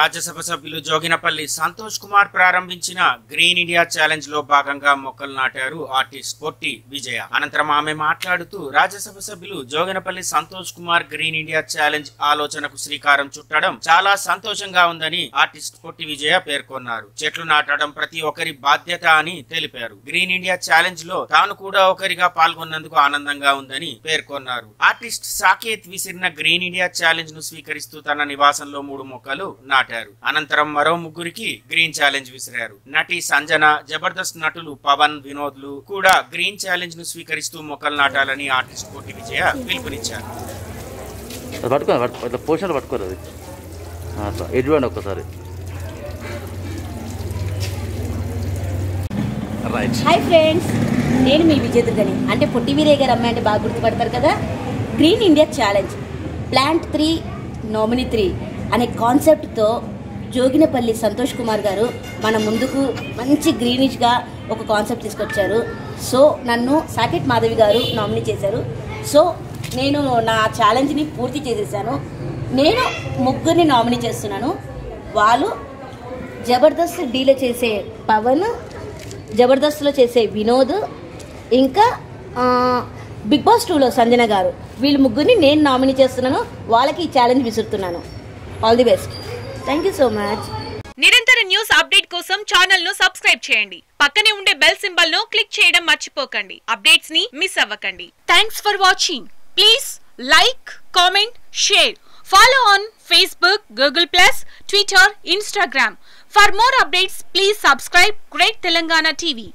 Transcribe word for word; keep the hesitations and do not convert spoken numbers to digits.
राज्यसभा सभ्युलु जोगिनपल्ली संतोष कुमार प्रारंभिंचिन green India challenge लो भागंगा मोक्कलु नाटारु आर्टिस्ट पोट्टी विजय। अनंतरम आमे माट्लाडुतू राज्यसभा सभ्युलु Joginpally Santosh Kumar green India challenge आलोचनकु श्रीकारं चुट्टडं चाला संतोषंगा उंदनी आर्टिस्ट पोट्टी विजय पेर्कोन्नारु। चेट्लु नाटडं प्रति ओकरि बाध्यत अनि तेलिपारु। ग्रीन इंडिया चैलेंज लो तानु कूडा ओकरिगा पाल्गोन्नंदुकु आनंदंगा उंदनी पेर्कोन्नारु। आर्टिस्ट साकेत विसिरिन ग्रीन इंडिया चैलेंज नु स्वीकरिस्तू तन निवासंलो मूडु మొక్కలు నాటారు। అనంతరం మరో ముగ్గురికి గ్రీన్ ఛాలెంజ్ విసిరారు। నటి సంజన, జబర్దస్త్ నటులు పవన్, వినోద్లు కూడా గ్రీన్ ఛాలెంజ్ ను స్వీకరిస్తూ మొక్కలు నాటాలని ఆర్టిస్ట్ పోట్టి విజయ పిలుపునిచ్చారు। హాయ్ ఫ్రెండ్స్, నేను మీ విజయ దుర్గని। అంటే పొట్టి వీరయ్య గారు అమ్మాయి అంటే బాగా గుర్తుపడతారు కదా। Green India challenge plant three nominee three అనే కాన్సెప్ట్తో జోగినపల్లి సంతోష్ కుమార్ గారు మన ముందుకు మంచి గ్రీనిష్గా ఒక కాన్సెప్ట్ తీసుకొచ్చారు। సో నన్ను సాకెట్ మాధవి గారు నామినేట్ చేశారు। సో నేను నా ఛాలెంజ్ని పూర్తి చేసేసాను। నేను ముగ్గురిని నామినేట్ చేస్తున్నాను। వాళ్ళు జబర్దస్త్ డీలో చేసే పవన్, జబర్దస్త్లో చేసే వినోద్, ఇంకా బిగ్ బాస్ టూలో సంజన గారు, వీళ్ళ ముగ్గురిని నేను నామినేట్ చేస్తున్నాను। వాళ్ళకి ఈ ఛాలెంజ్ విసురుతున్నాను। All the best. Thank you so much. నిరంతర న్యూస్ అప్డేట్ కోసం ఛానల్ ను సబ్స్క్రైబ్ చేయండి। పక్కనే ఉండే బెల్ సింబల్ ను క్లిక్ చేయడం మర్చిపోకండి। అప్డేట్స్ ని మిస్ అవ్వకండి। Thanks for watching. Please like, comment, share. Follow on Facebook, Google Plus, Twitter, Instagram. For more updates, please subscribe Great Telangana T V.